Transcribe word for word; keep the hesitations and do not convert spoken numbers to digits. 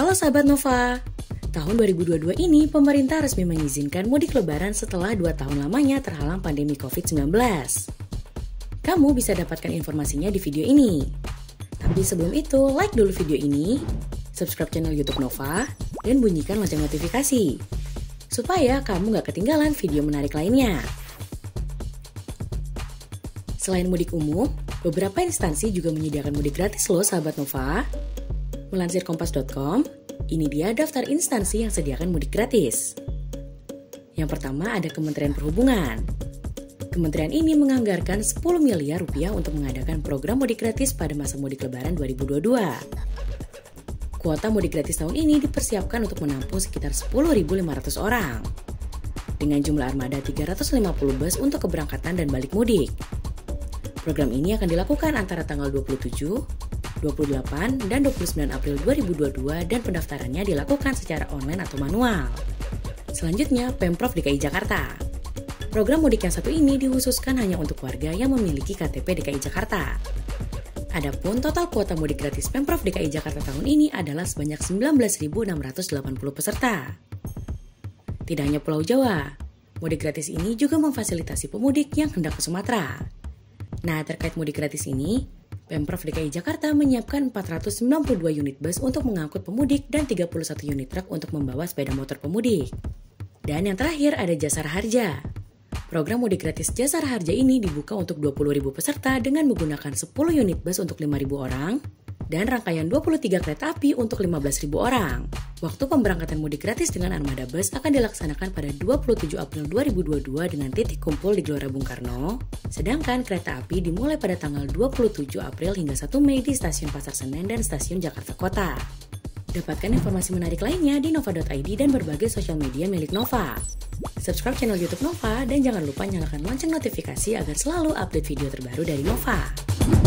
Halo sahabat Nova, tahun dua ribu dua puluh dua ini pemerintah resmi mengizinkan mudik lebaran setelah dua tahun lamanya terhalang pandemi covid sembilan belas. Kamu bisa dapatkan informasinya di video ini. Tapi sebelum itu, like dulu video ini, subscribe channel YouTube Nova, dan bunyikan lonceng notifikasi, supaya kamu gak ketinggalan video menarik lainnya. Selain mudik umum, beberapa instansi juga menyediakan mudik gratis loh sahabat Nova. Melansir Kompas titik com, ini dia daftar instansi yang sediakan mudik gratis. Yang pertama ada Kementerian Perhubungan. Kementerian ini menganggarkan sepuluh miliar rupiah untuk mengadakan program mudik gratis pada masa mudik lebaran dua ribu dua puluh dua. Kuota mudik gratis tahun ini dipersiapkan untuk menampung sekitar sepuluh ribu lima ratus orang, dengan jumlah armada tiga ratus lima puluh bus untuk keberangkatan dan balik mudik. Program ini akan dilakukan antara tanggal dua puluh tujuh, dua puluh delapan, dan dua puluh sembilan April dua ribu dua puluh dua dan pendaftarannya dilakukan secara online atau manual. Selanjutnya, Pemprov D K I Jakarta. Program mudik yang satu ini dikhususkan hanya untuk warga yang memiliki K T P D K I Jakarta. Adapun total kuota mudik gratis Pemprov D K I Jakarta tahun ini adalah sebanyak sembilan belas ribu enam ratus delapan puluh peserta. Tidak hanya Pulau Jawa, mudik gratis ini juga memfasilitasi pemudik yang hendak ke Sumatera. Nah, terkait mudik gratis ini, Pemprov D K I Jakarta menyiapkan empat ratus sembilan puluh dua unit bus untuk mengangkut pemudik dan tiga puluh satu unit truk untuk membawa sepeda motor pemudik. Dan yang terakhir ada Jasa Raharja. Program mudik gratis Jasa Raharja ini dibuka untuk dua puluh ribu peserta dengan menggunakan sepuluh unit bus untuk lima ribu orang dan rangkaian dua puluh tiga kereta api untuk lima belas ribu orang. Waktu pemberangkatan mudik gratis dengan armada bus akan dilaksanakan pada dua puluh tujuh April dua ribu dua puluh dua dengan titik kumpul di Gelora Bung Karno. Sedangkan kereta api dimulai pada tanggal dua puluh tujuh April hingga satu Mei di Stasiun Pasar Senen dan Stasiun Jakarta Kota. Dapatkan informasi menarik lainnya di Nova titik I D dan berbagai sosial media milik Nova. Subscribe channel YouTube Nova dan jangan lupa nyalakan lonceng notifikasi agar selalu update video terbaru dari Nova.